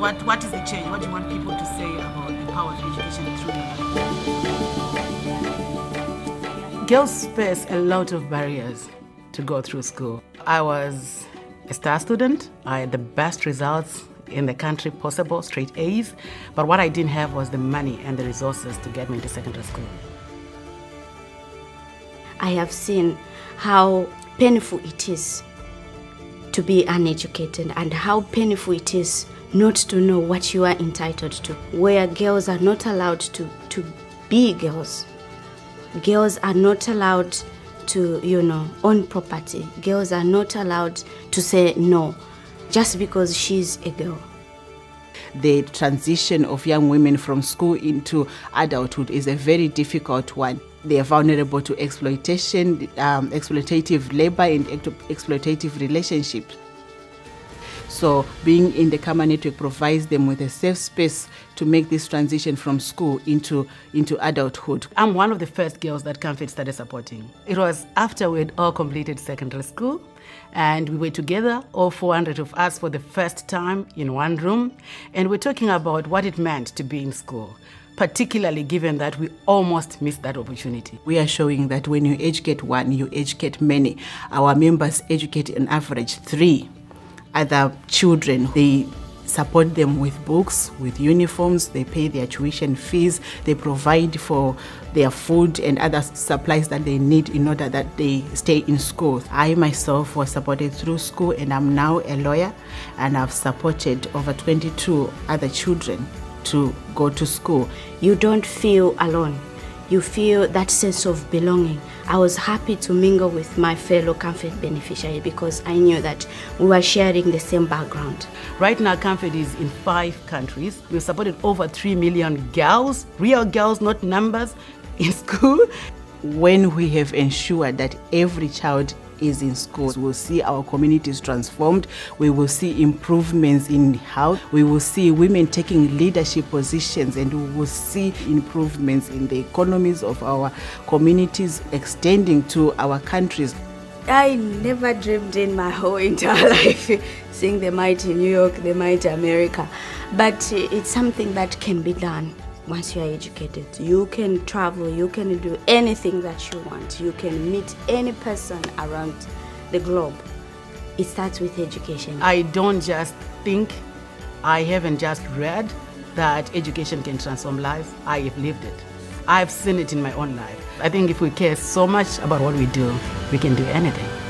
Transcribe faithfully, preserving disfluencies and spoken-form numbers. what, what is the change? What do you want people to say about the power of education through them? Girls face a lot of barriers to go through school. I was a star student. I had the best results in the country possible, straight A's. But what I didn't have was the money and the resources to get me into secondary school. I have seen how painful it is to be uneducated and how painful it is not to know what you are entitled to, where girls are not allowed to, to be girls. Girls are not allowed to, you know, own property. Girls are not allowed to say no, just because she's a girl. The transition of young women from school into adulthood is a very difficult one. They are vulnerable to exploitation, um, exploitative labor and exploitative relationships. So being in the Kama Network provides them with a safe space to make this transition from school into, into adulthood. I'm one of the first girls that CAMFED started supporting. It was after we had all completed secondary school and we were together, all four hundred of us, for the first time in one room, and we're talking about what it meant to be in school, particularly given that we almost missed that opportunity. We are showing that when you educate one, you educate many. Our members educate on average three other children. They support them with books, with uniforms, they pay their tuition fees, they provide for their food and other supplies that they need in order that they stay in school. I myself was supported through school, and I'm now a lawyer, and I've supported over twenty-two other children to go to school. You don't feel alone. You feel that sense of belonging. I was happy to mingle with my fellow CAMFED beneficiaries because I knew that we were sharing the same background. Right now, CAMFED is in five countries. We've supported over three million girls, real girls, not numbers, in school. When we have ensured that every child is in schools, we'll see our communities transformed, we will see improvements in health, we will see women taking leadership positions, and we will see improvements in the economies of our communities extending to our countries. I never dreamed in my whole entire life seeing the might in New York, the might in America, but it's something that can be done. Once you are educated, you can travel, you can do anything that you want. You can meet any person around the globe. It starts with education. I don't just think, I haven't just read that education can transform lives. I have lived it. I've seen it in my own life. I think if we care so much about what we do, we can do anything.